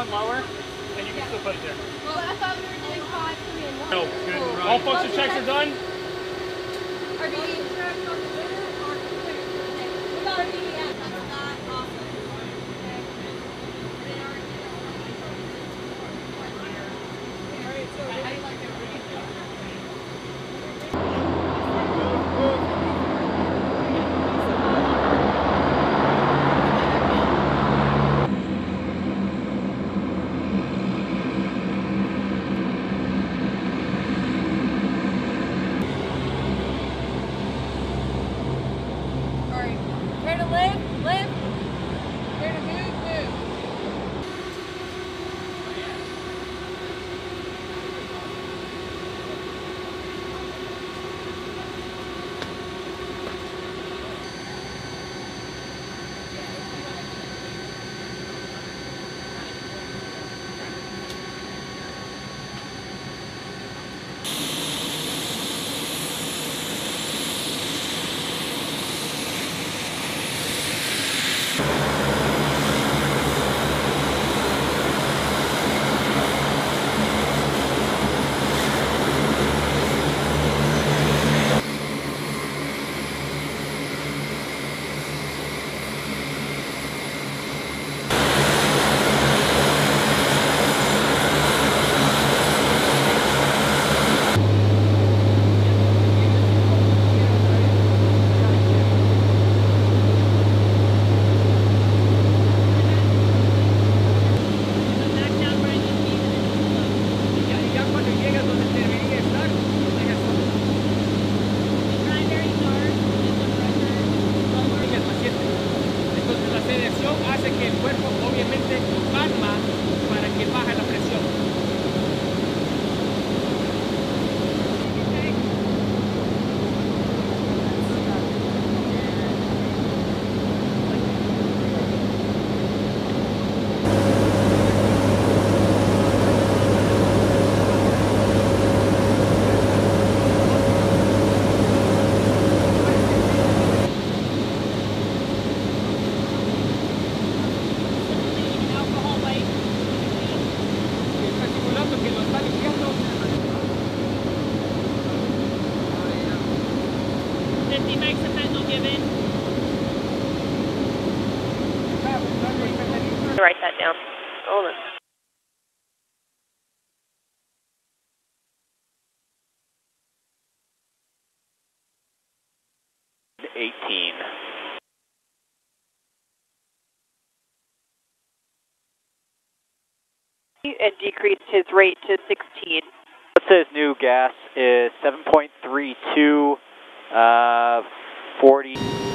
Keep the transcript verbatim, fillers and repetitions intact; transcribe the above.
one lower, and you can yeah. still put it there. Well, I thought we were doing five, three, and one. No, good. Right. All function checks are done. Are we tracked on the winner or the winner? What about our D D S? That's not awesome. Write that down. Hold on. eighteen. It decreased his rate to sixteen. It says new gas is seven point three two, uh, forty.